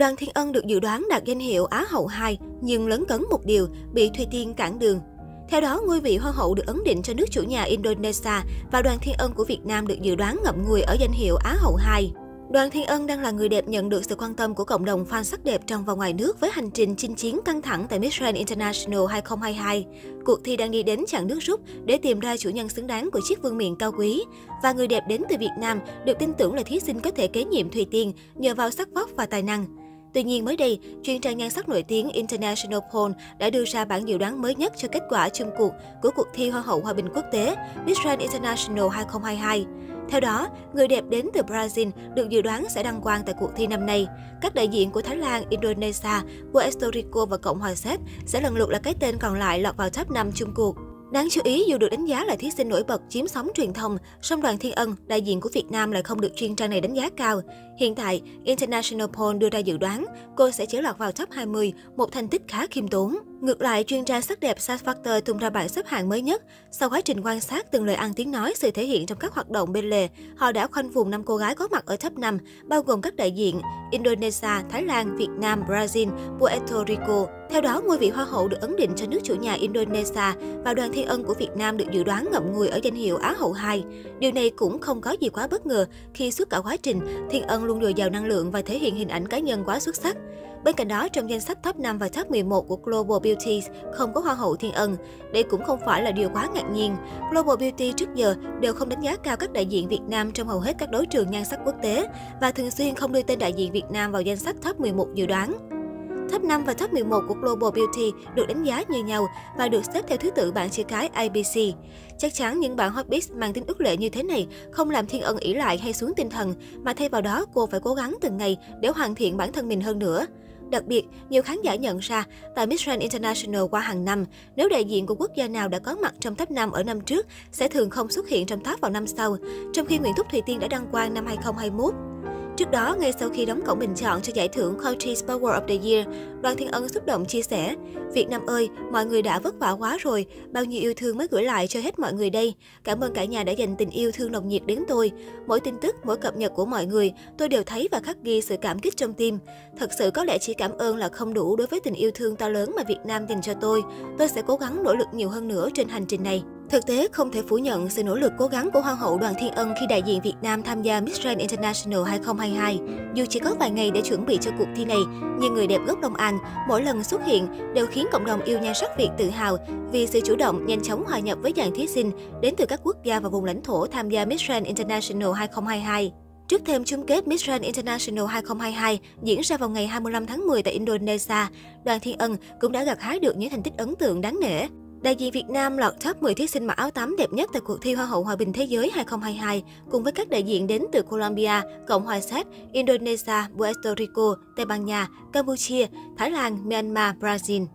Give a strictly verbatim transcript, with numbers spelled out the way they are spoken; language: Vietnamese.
Đoàn Thiên Ân được dự đoán đạt danh hiệu Á hậu hai, nhưng lấn cấn một điều, bị Thùy Tiên cản đường. Theo đó, ngôi vị Hoa hậu được ấn định cho nước chủ nhà Indonesia và Đoàn Thiên Ân của Việt Nam được dự đoán ngậm ngùi ở danh hiệu Á hậu hai. Đoàn Thiên Ân đang là người đẹp nhận được sự quan tâm của cộng đồng fan sắc đẹp trong và ngoài nước với hành trình chinh chiến căng thẳng tại Miss Grand International hai không hai hai. Cuộc thi đang đi đến chặng nước rút để tìm ra chủ nhân xứng đáng của chiếc vương miện cao quý. Và người đẹp đến từ Việt Nam được tin tưởng là thí sinh có thể kế nhiệm Thùy Tiên nhờ vào sắc vóc và tài năng. Tuy nhiên, mới đây, chuyên trang nhan sắc nổi tiếng International Poll đã đưa ra bản dự đoán mới nhất cho kết quả chung cuộc của cuộc thi Hoa hậu Hòa bình quốc tế Miss Grand International hai không hai hai. Theo đó, người đẹp đến từ Brazil được dự đoán sẽ đăng quang tại cuộc thi năm nay. Các đại diện của Thái Lan, Indonesia, Puerto Rico và Cộng hòa Séc sẽ lần lượt là cái tên còn lại lọt vào top năm chung cuộc. Đáng chú ý, dù được đánh giá là thí sinh nổi bật chiếm sóng truyền thông, song Đoàn Thiên Ân, đại diện của Việt Nam lại không được chuyên trang này đánh giá cao. Hiện tại, International Poll đưa ra dự đoán cô sẽ chỉ lọt vào top hai mươi, một thành tích khá khiêm tốn. Ngược lại, chuyên trang sắc đẹp Starfactor tung ra bảng xếp hạng mới nhất. Sau quá trình quan sát từng lời ăn tiếng nói, sự thể hiện trong các hoạt động bên lề, họ đã khoanh vùng năm cô gái có mặt ở top năm, bao gồm các đại diện Indonesia, Thái Lan, Việt Nam, Brazil, Puerto Rico. Theo đó, ngôi vị Hoa hậu được ấn định cho nước chủ nhà Indonesia và Đoàn Thiên Ân của Việt Nam được dự đoán ngậm ngùi ở danh hiệu Á hậu hai. Điều này cũng không có gì quá bất ngờ khi suốt cả quá trình, Thiên Ân luôn dồi dào năng lượng và thể hiện hình ảnh cá nhân quá xuất sắc. Bên cạnh đó, trong danh sách top năm và top mười một của Global Beauty không có Hoa hậu Thiên Ân. Đây cũng không phải là điều quá ngạc nhiên. Global Beauty trước giờ đều không đánh giá cao các đại diện Việt Nam trong hầu hết các đấu trường nhan sắc quốc tế và thường xuyên không đưa tên đại diện Việt Nam vào danh sách top mười một dự đoán. Top năm và top mười một của Global Beauty được đánh giá như nhau và được xếp theo thứ tự bảng chữ cái A B C. Chắc chắn những bảng Hobbit mang tính ước lệ như thế này không làm Thiên Ân ỷ lại hay xuống tinh thần, mà thay vào đó cô phải cố gắng từng ngày để hoàn thiện bản thân mình hơn nữa. Đặc biệt, nhiều khán giả nhận ra, tại Miss Grand International qua hàng năm, nếu đại diện của quốc gia nào đã có mặt trong top năm ở năm trước, sẽ thường không xuất hiện trong top vào năm sau, trong khi Nguyễn Thúc Thùy Tiên đã đăng quang năm hai không hai mốt. Trước đó, ngay sau khi đóng cổng bình chọn cho giải thưởng Country's Power of the Year, Đoàn Thiên Ân xúc động chia sẻ, Việt Nam ơi, mọi người đã vất vả quá rồi, bao nhiêu yêu thương mới gửi lại cho hết mọi người đây. Cảm ơn cả nhà đã dành tình yêu thương nồng nhiệt đến tôi. Mỗi tin tức, mỗi cập nhật của mọi người, tôi đều thấy và khắc ghi sự cảm kích trong tim. Thật sự có lẽ chỉ cảm ơn là không đủ đối với tình yêu thương to lớn mà Việt Nam dành cho tôi. Tôi sẽ cố gắng nỗ lực nhiều hơn nữa trên hành trình này. Thực tế, không thể phủ nhận sự nỗ lực cố gắng của Hoa hậu Đoàn Thiên Ân khi đại diện Việt Nam tham gia Miss Grand International hai không hai hai. Dù chỉ có vài ngày để chuẩn bị cho cuộc thi này, nhưng người đẹp gốc Long An mỗi lần xuất hiện đều khiến cộng đồng yêu nhan sắc Việt tự hào vì sự chủ động, nhanh chóng hòa nhập với dàn thí sinh đến từ các quốc gia và vùng lãnh thổ tham gia Miss Grand International hai không hai hai. Trước thềm chung kết Miss Grand International hai không hai hai diễn ra vào ngày hai mươi lăm tháng mười tại Indonesia, Đoàn Thiên Ân cũng đã gặt hái được những thành tích ấn tượng đáng nể. Đại diện Việt Nam lọt top mười thí sinh mặc áo tắm đẹp nhất tại cuộc thi Hoa hậu Hòa bình Thế giới hai không hai hai, cùng với các đại diện đến từ Colombia, Cộng hòa Séc, Indonesia, Puerto Rico, Tây Ban Nha, Campuchia, Thái Lan, Myanmar, Brazil.